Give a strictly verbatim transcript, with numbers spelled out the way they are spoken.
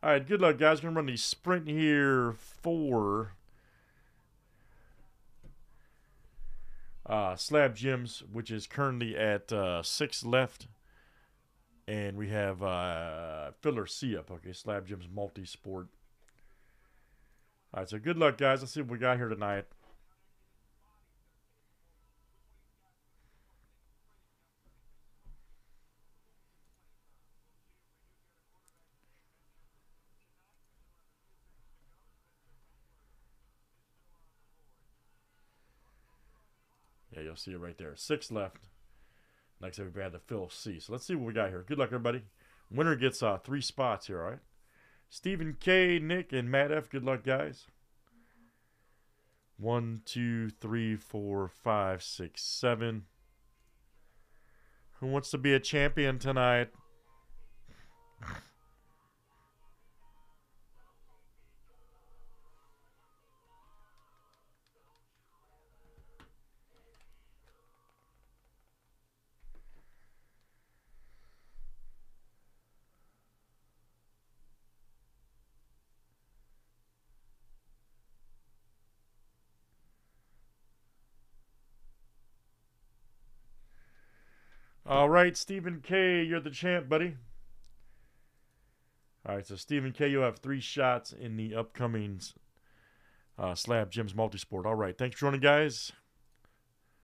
Alright, good luck, guys. We're going to run the sprint here for uh, Slab Gems, which is currently at uh, six left. And we have uh, filler C up. Okay, Slab Gems multi-sport. Alright, so good luck, guys. Let's see what we got here tonight. Yeah, you'll see it right there. Six left. Like I said, we had to fill C. So let's see what we got here. Good luck, everybody. Winner gets uh, three spots here, all right? Stephen K, Nick, and Matt F. Good luck, guys. One, two, three, four, five, six, seven. Who wants to be a champion tonight? All right, Stephen K, you're the champ, buddy. All right, so Stephen K, you'll have three shots in the upcoming uh, Slab Gems multisport. All right, thanks for joining, guys.